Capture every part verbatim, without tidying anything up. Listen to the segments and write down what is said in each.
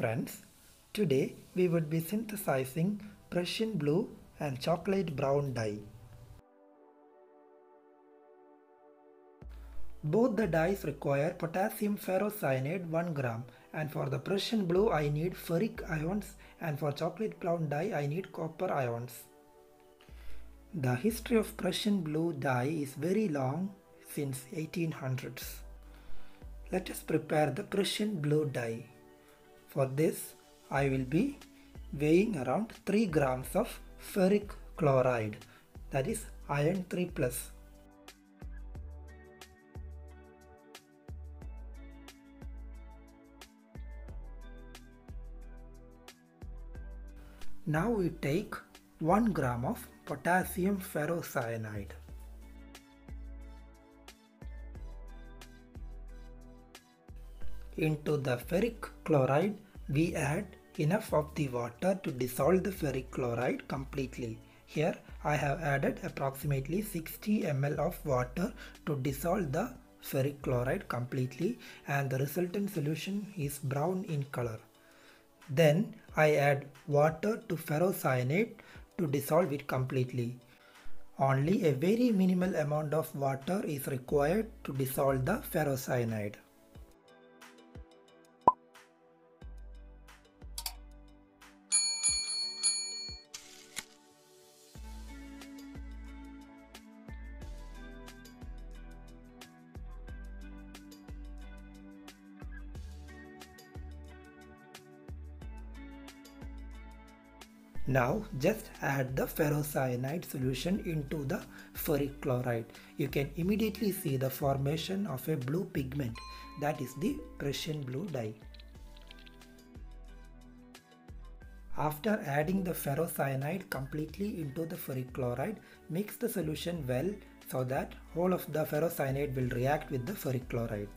Friends, today we would be synthesizing Prussian blue and chocolate brown dye. Both the dyes require potassium ferrocyanide one gram, and for the Prussian blue I need ferric ions, and for chocolate brown dye I need copper ions. The history of Prussian blue dye is very long, since eighteen hundreds. Let us prepare the Prussian blue dye. For this I will be weighing around three grams of ferric chloride, that is iron three plus. Now we take one gram of potassium ferrocyanide. Into the ferric chloride we add enough of the water to dissolve the ferric chloride completely. Here I have added approximately sixty milliliters of water to dissolve the ferric chloride completely, and the resultant solution is brown in color. Then I add water to ferrocyanate to dissolve it completely. Only a very minimal amount of water is required to dissolve the ferrocyanide. Now just add the ferrocyanide solution into the ferric chloride. You can immediately see the formation of a blue pigment, that is the Prussian blue dye. After adding the ferrocyanide completely into the ferric chloride, mix the solution well so that all of the ferrocyanide will react with the ferric chloride.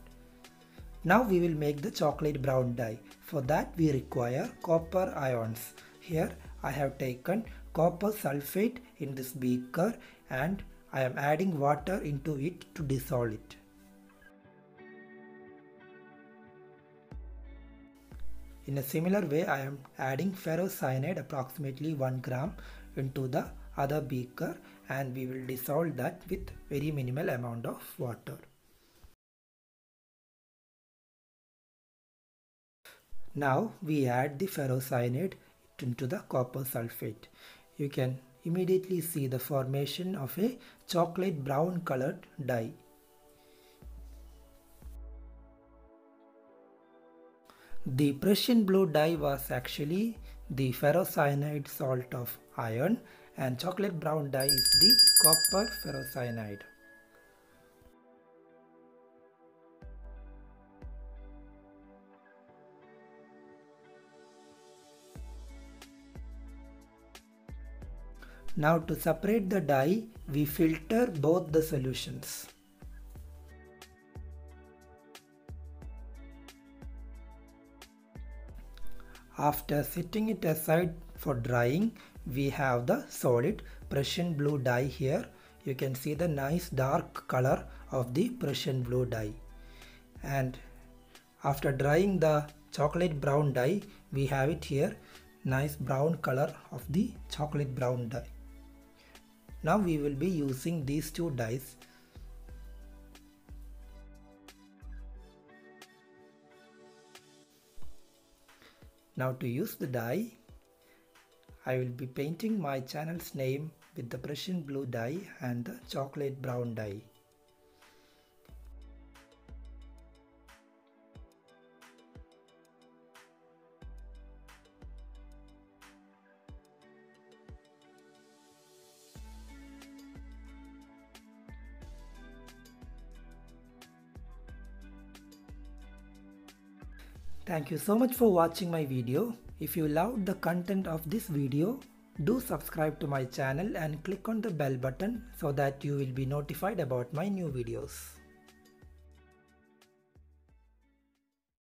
Now we will make the chocolate brown dye. For that we require copper ions. Here I have taken copper sulphate in this beaker, and I am adding water into it to dissolve it. In a similar way, I am adding ferrocyanide, approximately one gram, into the other beaker, and we will dissolve that with very minimal amount of water. Now we add the ferrocyanide into the copper sulphate. You can immediately see the formation of a chocolate brown colored dye. The Prussian blue dye was actually the ferrocyanide salt of iron, and chocolate brown dye is the copper ferrocyanide. Now to separate the dye, we filter both the solutions. After setting it aside for drying, we have the solid Prussian blue dye here. You can see the nice dark color of the Prussian blue dye. And after drying the chocolate brown dye, we have it here. Nice brown color of the chocolate brown dye. Now we will be using these two dyes. Now to use the dye, I will be painting my channel's name with the Prussian blue dye and the chocolate brown dye. Thank you so much for watching my video. If you loved the content of this video, do subscribe to my channel and click on the bell button so that you will be notified about my new videos.